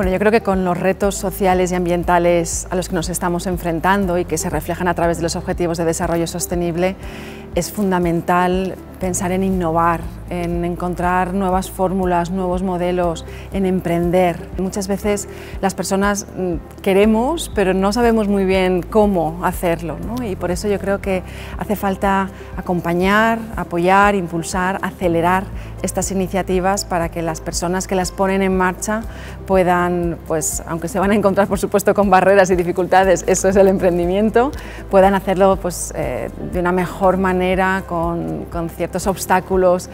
Bueno, yo creo que con los retos sociales y ambientales a los que nos estamos enfrentando y que se reflejan a través de los Objetivos de Desarrollo Sostenible, es fundamental pensar en innovar, en encontrar nuevas fórmulas, nuevos modelos, en emprender. Muchas veces las personas queremos, pero no sabemos muy bien cómo hacerlo, ¿no? Y por eso yo creo que hace falta acompañar, apoyar, impulsar, acelerar estas iniciativas para que las personas que las ponen en marcha puedan, pues, aunque se van a encontrar por supuesto con barreras y dificultades, eso es el emprendimiento, puedan hacerlo pues, de una mejor manera, con ciertos obstáculos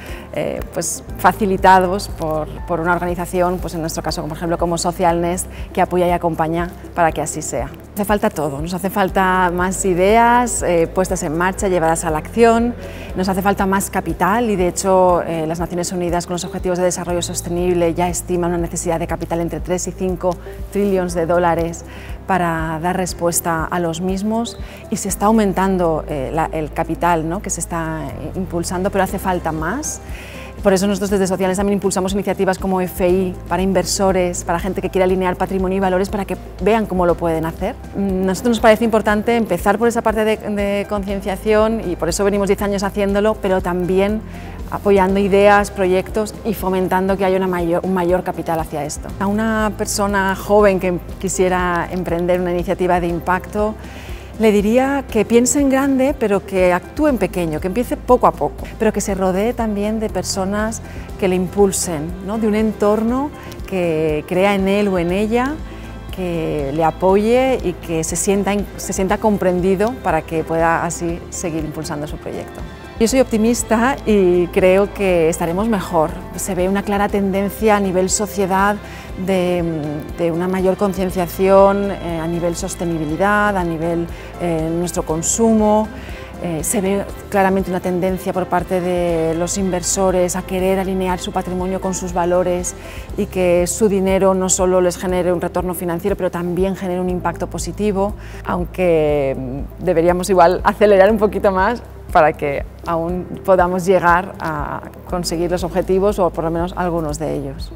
pues, facilitados por una organización, pues en nuestro caso, por ejemplo, como SocialNest, que apoya y acompaña para que así sea. Hace falta todo, nos hace falta más ideas puestas en marcha, llevadas a la acción, nos hace falta más capital y de hecho las Naciones Unidas con los Objetivos de Desarrollo Sostenible ya estiman una necesidad de capital entre 3 y 5 trillones de dólares para dar respuesta a los mismos y se está aumentando el capital, ¿no?, que se está impulsando, pero hace falta más. Por eso nosotros desde SocialNest también impulsamos iniciativas como FI para inversores, para gente que quiere alinear patrimonio y valores para que vean cómo lo pueden hacer. A nosotros nos parece importante empezar por esa parte de concienciación y por eso venimos 10 años haciéndolo, pero también apoyando ideas, proyectos y fomentando que haya un mayor capital hacia esto. A una persona joven que quisiera emprender una iniciativa de impacto, le diría que piense en grande, pero que actúe en pequeño, que empiece poco a poco, pero que se rodee también de personas que le impulsen, ¿no?, de un entorno que crea en él o en ella, que le apoye y que se sienta comprendido para que pueda así seguir impulsando su proyecto. Yo soy optimista y creo que estaremos mejor. Se ve una clara tendencia a nivel sociedad de una mayor concienciación a nivel sostenibilidad, a nivel nuestro consumo. Se ve claramente una tendencia por parte de los inversores a querer alinear su patrimonio con sus valores y que su dinero no solo les genere un retorno financiero, pero también genere un impacto positivo, aunque deberíamos igual acelerar un poquito más para que aún podamos llegar a conseguir los objetivos o por lo menos algunos de ellos.